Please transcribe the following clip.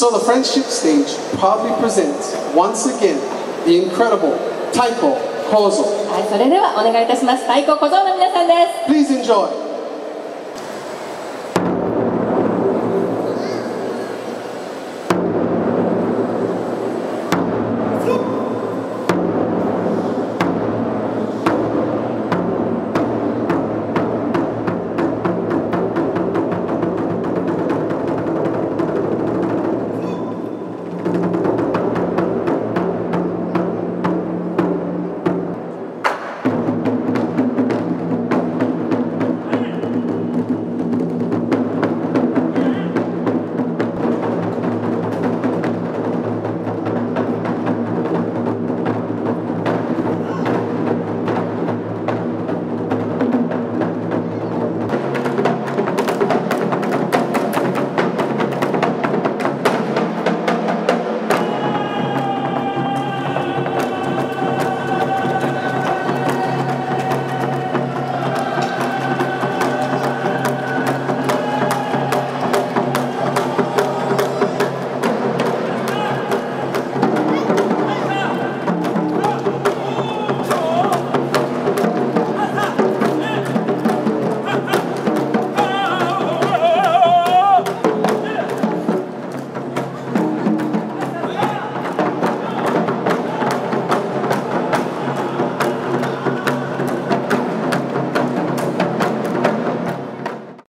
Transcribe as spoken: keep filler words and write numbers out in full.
so the friendship stage proudly presents once again the incredible Taiko Kozo. はい、それではお願いいたします。太鼓小僧の皆さんです。Please enjoy.